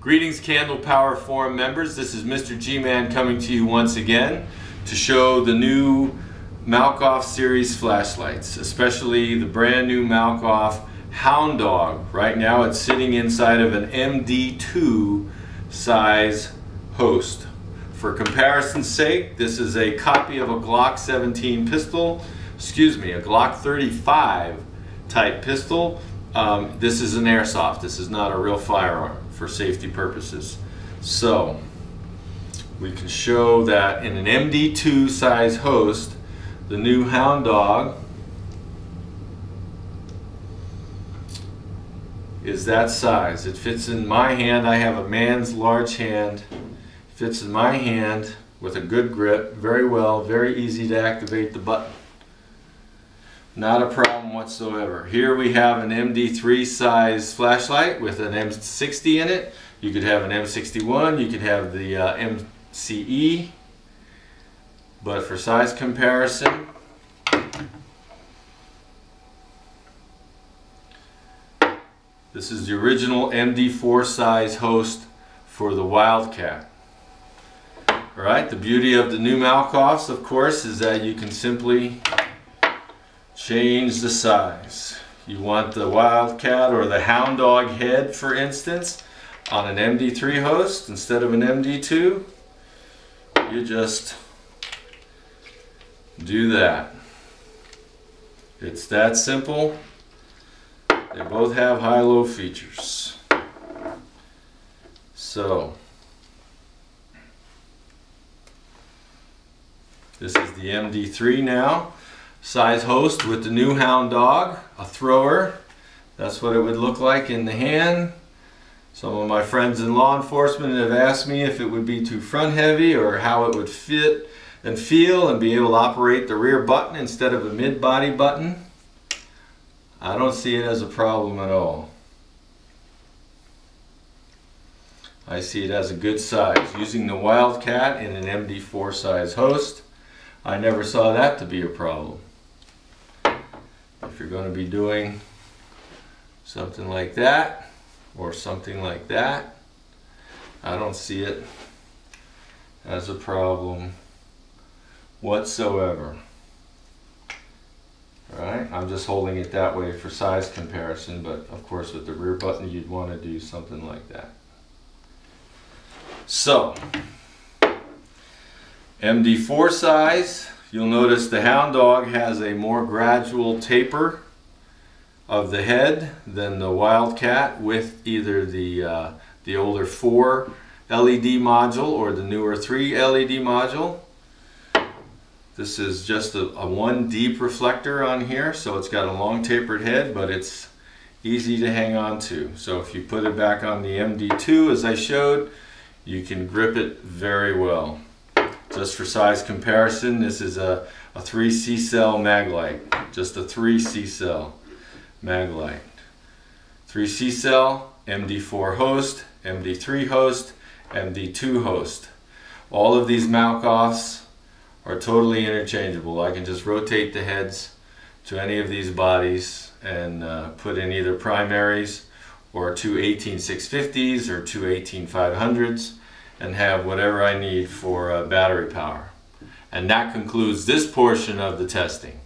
Greetings, Candle Power Forum members. This is Mr. G-Man coming to you once again to show the new Malkoff series flashlights, especially the brand new Malkoff Hound Dog. Right now it's sitting inside of an MD2 size host. For comparison's sake, this is a copy of a Glock 17 pistol, excuse me, a Glock 35 type pistol. This is an airsoft. This is not a real firearm for safety purposes. So we can show that in an MD2 size host, the new Hound Dog is that size. It fits in my hand. I have a man's large hand. Fits in my hand with a good grip very well, very easy to activate the button. Not a problem whatsoever. Here we have an MD3 size flashlight with an M60 in it. You could have an M61, you could have the MCE, but for size comparison, this is the original MD4 size host for the Wildcat. All right, the beauty of the new Malkoffs, of course, is that you can simply change the size. You want the Wildcat or the Hound Dog head, for instance, on an MD3 host instead of an MD2, you just do that. It's that simple. They both have high-low features. So this is the MD3 now size host with the new Hound Dog, a thrower. That's what it would look like in the hand. Some of my friends in law enforcement have asked me if it would be too front heavy or how it would fit and feel and be able to operate the rear button instead of a mid-body button. I don't see it as a problem at all. I see it as a good size. Using the Wildcat in an MD4 size host, I never saw that to be a problem. If you're going to be doing something like that or something like that, I don't see it as a problem whatsoever. Alright, I'm just holding it that way for size comparison, but of course with the rear button you'd want to do something like that. So MD4 size, you'll notice the Hound Dog has a more gradual taper of the head than the Wildcat with either the older 4 LED module or the newer 3 LED module. This is just a one deep reflector on here, so it's got a long tapered head, but it's easy to hang on to. So if you put it back on the MD2 as I showed, you can grip it very well. Just for size comparison, this is a 3 C-cell Maglite. Just a 3 C-cell Maglite. 3 C-cell, MD4 host, MD3 host, MD2 host. All of these Malkoffs are totally interchangeable. I can just rotate the heads to any of these bodies and put in either primaries or two 18-650s or two 18-500s. And have whatever I need for battery power. And that concludes this portion of the testing.